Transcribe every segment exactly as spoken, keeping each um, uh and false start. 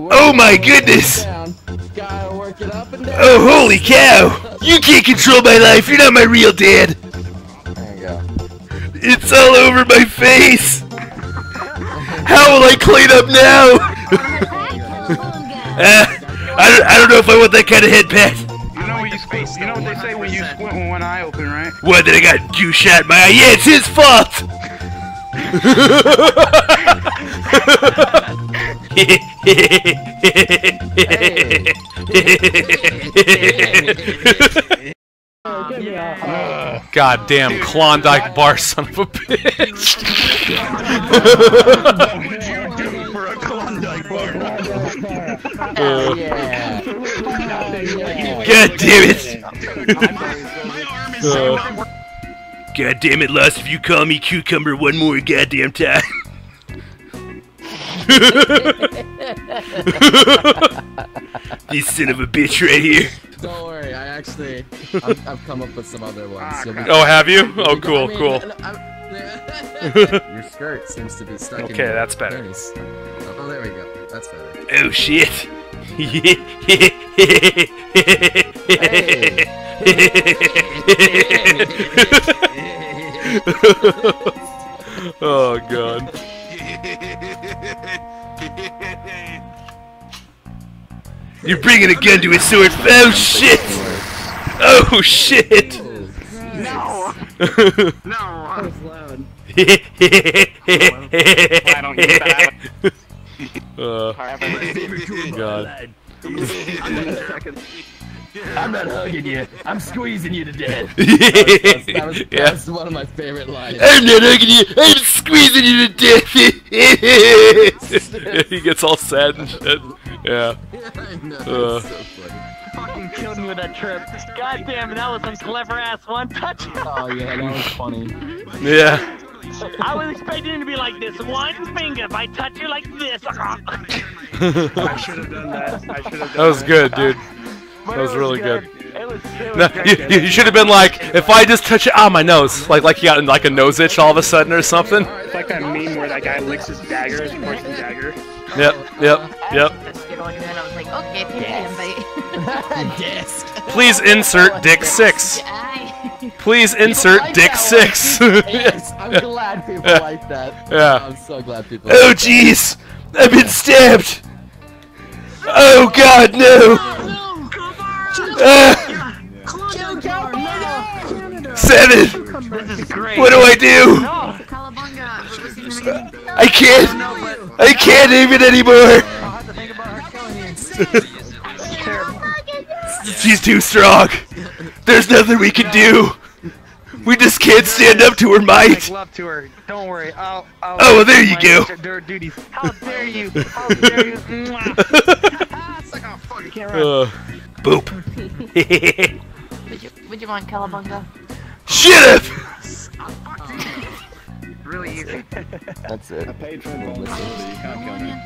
Oh my goodness! Oh holy cow! You can't control my life! You're not my real dad! There you go. It's all over my face! How will I clean up now? uh, I, I don't know if I want that kind of head, Pat. You know what, you squint, you know what they say when you squint with one eye open, right? What, that I got goose shot in my eye? Yeah, it's his fault! God damn Klondike bar, son of a bitch! What would you do for a Klondike bar? God damn it! God damn it, Lost, if you call me cucumber one more goddamn time! This son of a bitch right here. Don't worry, I actually, I've, I've come up with some other ones. Ah, so oh, have you? Oh, cool, I mean, cool. Your skirt seems to be stuck. Okay, in your that's better. Face. Oh, there we go. That's better. Oh shit! Oh god. You're bringing a gun to his sword. Oh shit! Oh shit! No! No! That was loud. I don't get that. Oh god. I'm not hugging you. I'm squeezing you to death. That was, that was, that yeah. was one of my favorite lines. I'm not hugging you. I'm squeezing you to death. He gets all sad and shit. Yeah. No, uh. so fucking killed me with that trip. God damn it, that was some clever ass one touch. Oh yeah, that was funny. Yeah. I was expecting it to be like this one finger. If I touch you like this, I should have done that. I should have done that. That was good, dude. That was, was really good. good. It was, it was no, you good. you, you should have been like, if I just touch it, ah, my nose. Like, like you got like a nose itch all of a sudden or something. It's like that meme where that guy licks his dagger, his points his dagger. Yep, yep, yep. I was like, okay, yes. Please insert Dick Six. Please insert like Dick Six. Yes, I'm glad people yeah. like that. Yeah. I'm so glad people. Oh jeez, like I've been stabbed. Oh god, no. Uh, Seven! This is great. What do I do? No. I can't! I can't even anymore! She's too strong! There's nothing we can do! We just can't stand up to her might! Don't worry, I'll- Oh, well there you go! How dare you! How dare you! It's like, oh fuck, you can't run! Boop. would, you, would you want Calabunga? Shut up! Really easy. That's it. I paid for it.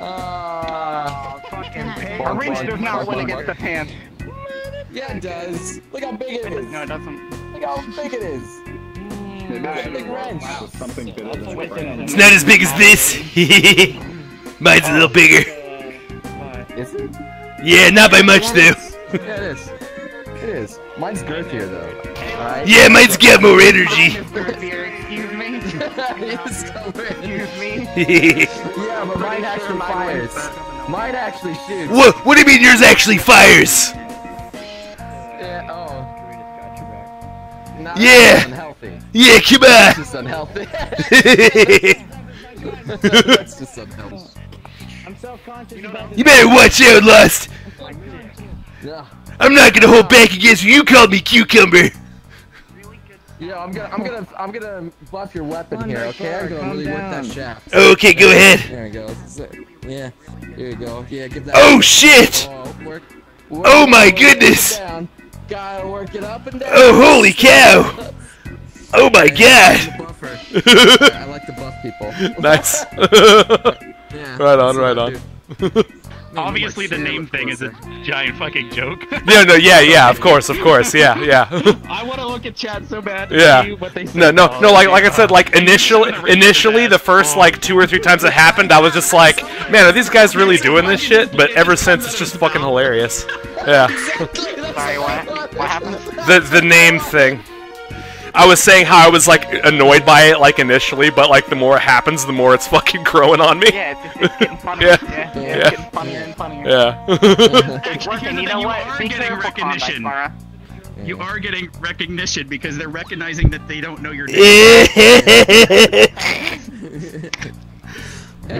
Oh, fucking pay. A wrench does not win against the pan. Yeah, it does. Look how big it is. No, it doesn't. Look how big it is. Maybe I should have something better than that. It's not as big as this. Mine's a little bigger. Is it? Yeah, not by much though. Yeah, it is. It is. Mine's girthier though. Right. Yeah, mine's got more energy. Excuse me. Excuse me. Yeah, but mine actually fires. Mine actually shoots. What? What do you mean yours actually fires? Yeah. Oh. Not yeah. Unhealthy. Yeah. Come on. That's just unhealthy. That's just unhealthy. I'm self-conscious about this. You better watch out, Lust. Yeah. I'm not gonna hold back against you. You called me cucumber. Yeah, I'm gonna, I'm gonna, I'm gonna buff your weapon here, okay? I'm gonna really work that shaft. Okay, go ahead. There we go. Yeah, here you go. Yeah, give that. Oh shit! Oh my goodness! Gotta work it up and down. Oh holy cow! Oh my god! I like to buff people. Nice. Right on, right on. Obviously, the name thing is a giant fucking joke. No, no, yeah, yeah, of course, of course, yeah, yeah. I want to look at chat so bad. To yeah. See what they say. No, no, no. Like, like I said, like initially, initially, the first like two or three times it happened, I was just like, man, are these guys really doing this shit? But ever since, it's just fucking hilarious. Yeah. Sorry, what? What happened? The the name thing. I was saying how I was like annoyed by it like initially, but like the more it happens, the more it's fucking growing on me. Yeah, it's, it's getting funnier. Yeah. Yeah. Yeah. It's getting funnier and funnier. Yeah. It's working. You know you what? Are Be getting recognition. Combat, you are getting recognition because they're recognizing that they don't know your name.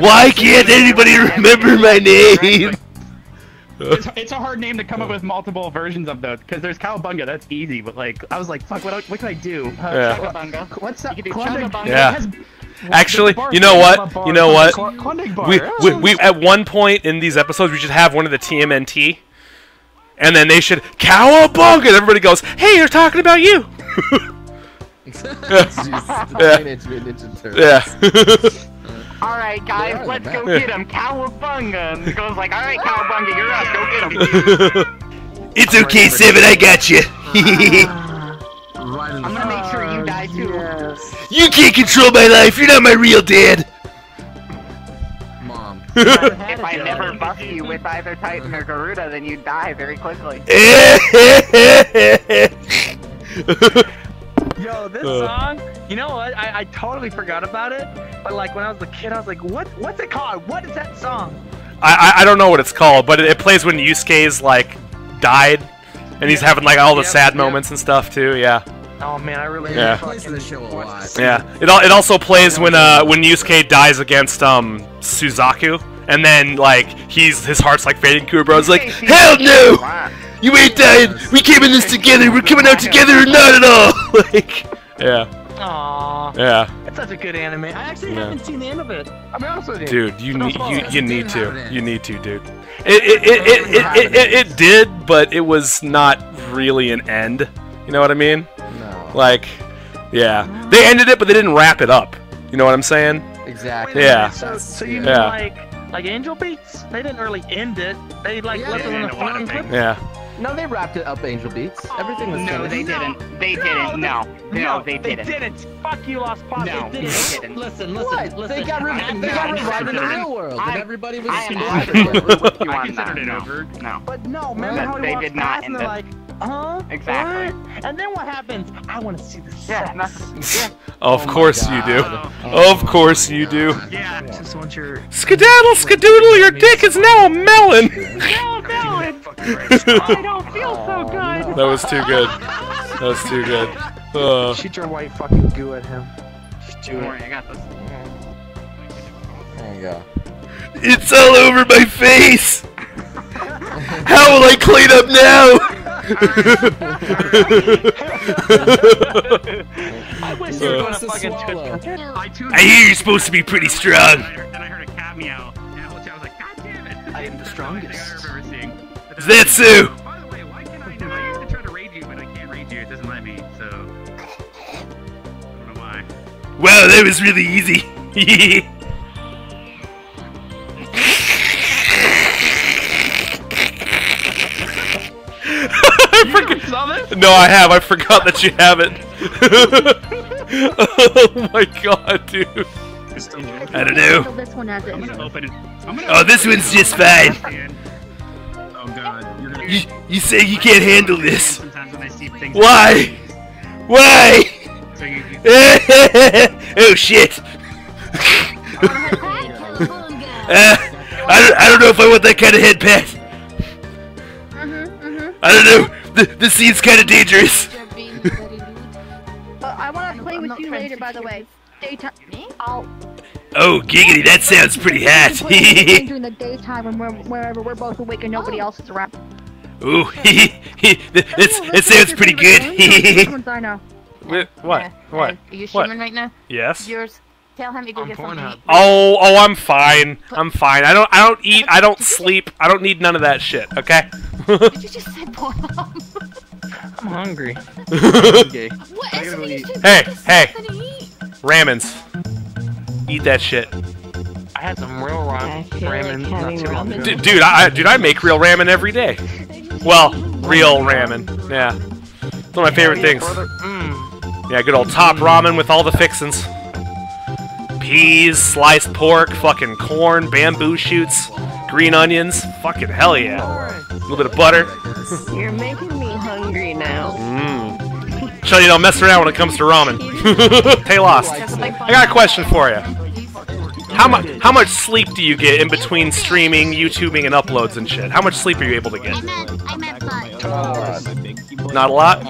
Why can't anybody remember my name? It's, it's a hard name to come up with multiple versions of though, because there's Cowabunga, that's easy, but like, I was like, fuck, what, what can I do? Uh, yeah. Cowabunga. What's up? You can do Cowabunga. Yeah. Has, actually, you know what? You know what? We, we, we, at one point in these episodes, we should have one of the T M N T, and then they should, Cowabunga! And everybody goes, hey, they're talking about you! Yeah. Yeah. Alright guys, let's go get him. Cowabunga! And goes like, alright Cowabunga, you're up, go get him. It's okay, Seven, I got you. I'm gonna make sure you die too. Yes. You can't control my life, you're not my real dad. Mom. If I never buff you with either Titan or Garuda, then you die very quickly. Yo, this uh. song, you know what? I, I totally forgot about it, but like when I was a kid, I was like, what? What's it called? What is that song? I I, I don't know what it's called, but it, it plays when Yusuke's like died, and yeah. he's having like all the yep, sad yep. moments and stuff too. Yeah. Oh man, I really yeah. plays in the show a lot. Yeah. It it also plays when uh when Yusuke dies against um Suzaku, and then like he's his heart's like fading. Kurobro's like, hell no! You ain't dying! We came in this together! We're coming out together or not at all! Like, yeah. Aww. Yeah. That's such a good anime. I actually yeah. haven't seen the end of it. I mean, honestly, dude. Dude, you, ne you, you need to. You need to, dude. It it it it, it, it, it, it did, but it was not really an end. You know what I mean? No. Like, yeah. They ended it, but they didn't wrap it up. You know what I'm saying? Exactly. Yeah. So, so you mean, yeah. like, like Angel Beats? They didn't really end it. They, like, yeah, left it on a fun clip. Yeah. No, they wrapped it up, Angel Beats. Everything was No, they didn't. They didn't. No. No, they didn't. They didn't. Fuck you, Lost Pause. No, they didn't. Listen, listen, listen. They got revived in the real world, and everybody was just I considered it over. No. But no, remember how they did not end it. Huh? Exactly. What? And then what happens? I want to see the sex. Yeah, yeah. Of course oh you do. Oh. Oh of course you God. do. Yeah. Yeah. Just want your skedaddle, skedoodle, your dick is now a melon. No, melon. I don't feel so good. That was too good. That was too good. Uh. Shoot your white fucking goo at him. Just do it. Don't worry, I got this. There you go. It's all over my face. How will I clean up now? I wish you were going to fucking I hear you're supposed to be pretty strong. And I heard a cat meow, and I was like, God damn it! I am the strongest. Is that Sue? By the way, why can't I know? I used to try to raid you, but I can't raid you. It doesn't let me, so. I don't know why. Wow, that was really easy. No, I have. I forgot that you have it. Oh my god, dude. I don't know. Oh, this one's just fine. Oh god. You, you say you can't handle this. Why? Why? Oh shit. uh, I, don't, I don't know if I want that kind of head pat. I don't know. Th this scene's kind of dangerous. uh, I want to play with you later, by the way. Daytime. I'll... Oh, giggity, that sounds pretty hot. During the daytime, when we're, wherever we're both awake and nobody else is around. Ooh, that sounds pretty good. I know. What? What? What? Are you streaming right now? Yes. Yours. Tell him to go get something. Oh, oh, I'm fine. I'm fine. I don't, I don't eat. I don't sleep. I don't need none of that shit. Okay. Did you just say Pornhub? I'm hungry. Okay. What is it? Hey, hey. Ramens. Eat that shit. had some real ramen, ramen like not too long ago. Dude, I, dude, I make real ramen every day. Well, real ramen. Yeah. It's one of my favorite things. Mm. Yeah, good old top ramen with all the fixins. Peas, sliced pork, fucking corn, bamboo shoots, green onions. Fucking hell yeah. A little bit of butter. You're making me hungry now. Mm. So you don't mess around when it comes to ramen. Hey, Lost. I got a question for you. How much how much sleep do you get in between streaming, YouTubing, and uploads and shit? How much sleep are you able to get? I'm at five. Not a lot?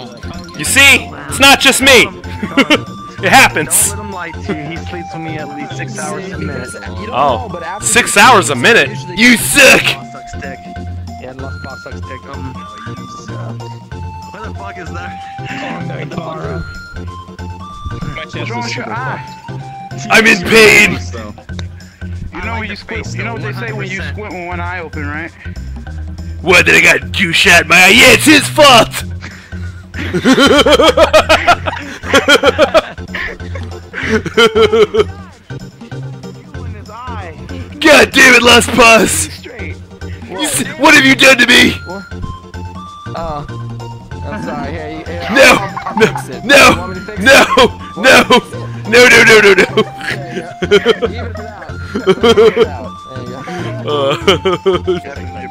You see? It's not just me! It happens! He sleeps with me at least six hours a minute. Oh. Six hours a minute? You sick! Yeah, Lost Pause sucks dick. Um, where the fuck is that? What's wrong with your eye? I'm in pain! You know when you squint, you know what they say when you squint with one eye open, right? What, did I got two shot in my eye? Yeah, it's his fault! God damn it, Lost Pause! What? What have you done to me? What? Uh, I'm sorry. Hey, hey, no, I'll, I'll no, no, no, no, no, no, no, no, no.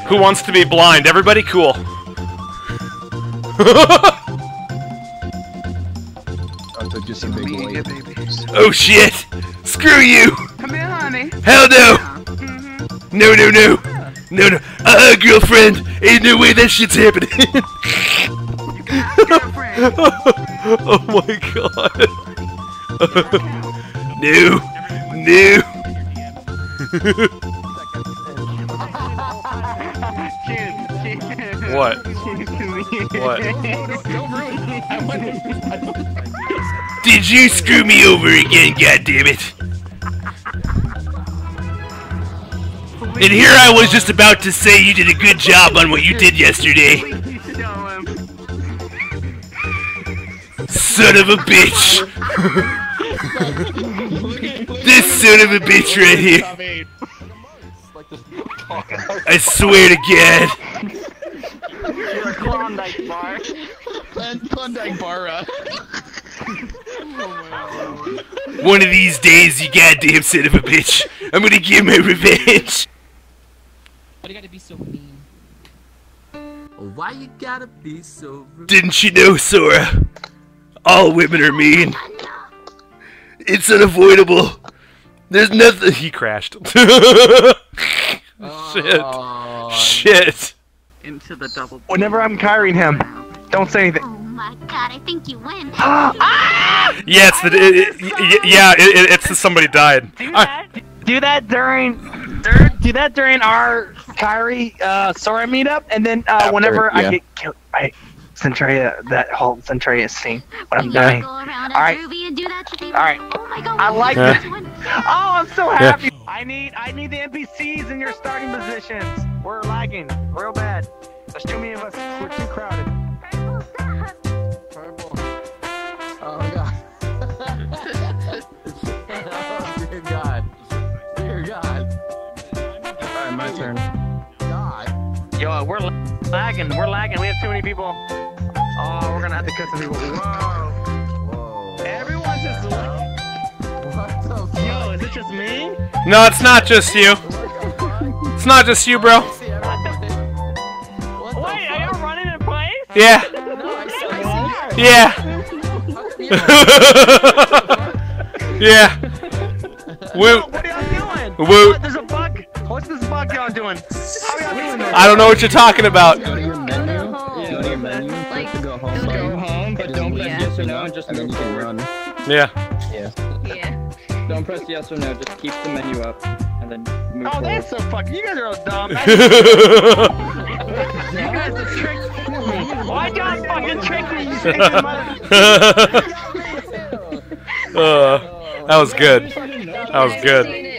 Who wants to be blind? Everybody cool. Oh shit! Screw you! Come here, honey. Hell no! Mm-hmm. No, no, no. No, no, uh-uh, girlfriend! Ain't no way that shit's happening! Oh my god! No! No! What? What? Did you screw me over again, goddammit? And here I was just about to say you did a good job on what you did yesterday. Son of a bitch! This son of a bitch right here! I swear to God! You're a Klondike bar. Klondike bar. One of these days, you goddamn son of a bitch! I'm gonna get my revenge! Why you gotta be so mean? Why you gotta be so rude? Didn't you know, Sora? All women are mean. It's unavoidable. There's nothing. He crashed. Oh. Shit. Shit. Into the double. Whenever I'm carrying him, don't say anything. Oh my god, I think you win. Ah! Yeah, it's the. It, it, it, yeah, it, it, it's the somebody died. Do that. I, do that during. Do that during our Kairi uh, Sora meetup, and then uh, After, whenever yeah. I get killed by Zentreya, that whole Zentreya scene when I'm dying. Alright, alright. I like yeah. this one. Oh, I'm so happy. Yeah. I need, I need the N P Cs in your starting positions. We're lagging real bad. There's too many of us. We're too crowded. Purple. Oh god. Oh dear god. Dear god. My turn. God. Yo, we're lagging. We're lagging. We have too many people. Oh, we're gonna have to cut some people. Whoa. Whoa. Everyone's just lagging. Yo, is it just me? No, it's not just you. It's not just you, bro. What the what the Wait, fuck? Are you running in place? Yeah. No, I see, I see yeah. Yeah. We're, what are y'all doing? We're, There's a bug. What's this bug y'all doing? How y'all doing this? I don't know what you're talking about. Go to your menu. Go to your menu. Like, go home. Go home, but don't press yes or no. Just move forward. Yeah. Yeah. Yeah. Don't press yes or no. Just keep the menu up and then move forward. Oh, that's so fucking. You guys are all dumb. You guys are tricked. Why y'all fucking trick me? You fucking mother. That was good. That was good.